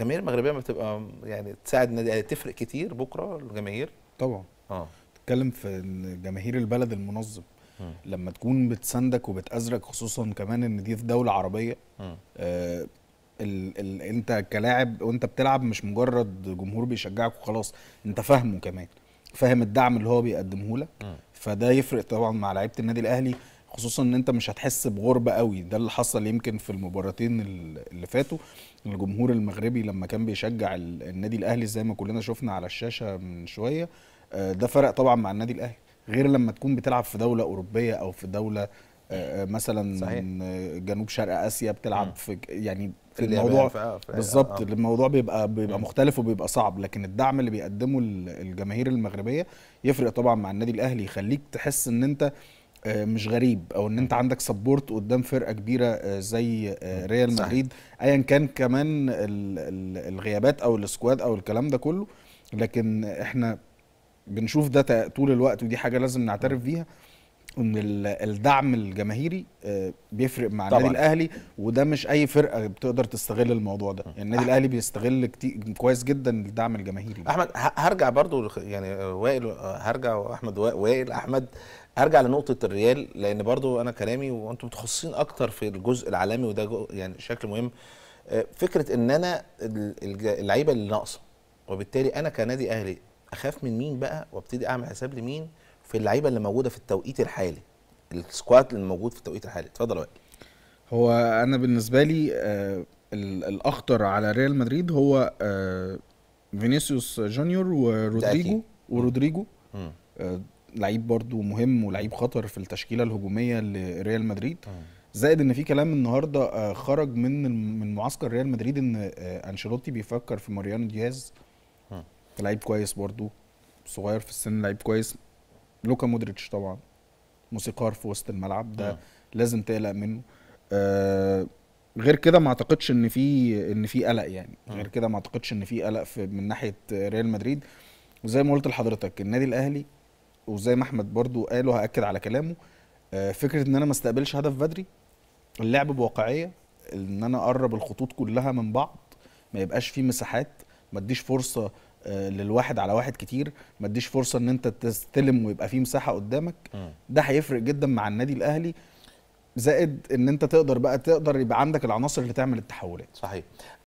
الجماهير المغربيه ما بتبقى يعني تساعد النادي، تفرق كتير بكره الجماهير طبعا. تتكلم في جماهير البلد المنظم لما تكون بتساندك وبتأزرك، خصوصا كمان ان دي في دوله عربيه. انت كلاعب وانت بتلعب مش مجرد جمهور بيشجعك وخلاص، انت فاهمه كمان، فاهم الدعم اللي هو بيقدمه لك، فده يفرق طبعا مع لعيبه النادي الاهلي، خصوصا ان انت مش هتحس بغربه قوي. ده اللي حصل يمكن في المباراتين اللي فاتوا، الجمهور المغربي لما كان بيشجع النادي الاهلي زي ما كلنا شفنا على الشاشه من شويه، ده فرق طبعا مع النادي الاهلي، غير لما تكون بتلعب في دوله اوروبيه او في دوله مثلا صحيح. جنوب شرق اسيا بتلعب في يعني في الموضوع بالظبط الموضوع بيبقى مختلف وبيبقى صعب، لكن الدعم اللي بيقدمه الجماهير المغربيه يفرق طبعا مع النادي الاهلي، يخليك تحس ان انت مش غريب او ان انت عندك سبورت قدام فرقه كبيره زي ريال مدريد ايا كان كمان الغيابات او السكواد او الكلام ده كله. لكن احنا بنشوف ده طول الوقت، ودي حاجه لازم نعترف بيها ان الدعم الجماهيري بيفرق مع النادي الاهلي، وده مش اي فرقه بتقدر تستغل الموضوع ده. النادي الاهلي بيستغل كويس جدا الدعم الجماهيري. احمد هرجع برضو يعني وائل، هرجع واحمد وائل احمد، هرجع لنقطه الريال لان برضو انا كلامي وانتم متخصصين اكتر في الجزء العالمي، وده يعني شكل مهم. فكره ان انا اللعيبه اللي ناقصه، وبالتالي انا كنادي اهلي اخاف من مين بقى وابتدي اعمل حساب لمين في اللعيبه اللي موجوده في التوقيت الحالي، السكواد اللي موجود في التوقيت الحالي. اتفضل وائل. هو انا بالنسبه لي الاخطر على ريال مدريد هو فينيسيوس جونيور ورودريجو لعيب برضو مهم ولعيب خطر في التشكيله الهجوميه لريال مدريد. زائد ان في كلام النهارده خرج من معسكر ريال مدريد ان انشيلوتي بيفكر في ماريانو دياز، لعيب كويس برضو صغير في السن، لعيب كويس. لوكا مودريتش طبعا موسيقار في وسط الملعب، ده لازم تقلق منه. غير كده ما اعتقدش ان في قلق يعني، غير كده ما اعتقدش ان في قلق من ناحيه ريال مدريد. وزي ما قلت لحضرتك النادي الاهلي، وزي ما احمد برضو قال وهاكد على كلامه، فكره ان انا ما استقبلش هدف بدري، اللعب بواقعيه، ان انا اقرب الخطوط كلها من بعض، ما يبقاش في مساحات، ما اديش فرصه للواحد على واحد كتير، ما اديش فرصه ان انت تستلم ويبقى في مساحه قدامك. ده هيفرق جدا مع النادي الاهلي، زائد ان انت تقدر يبقى عندك العناصر اللي تعمل التحولات. صحيح.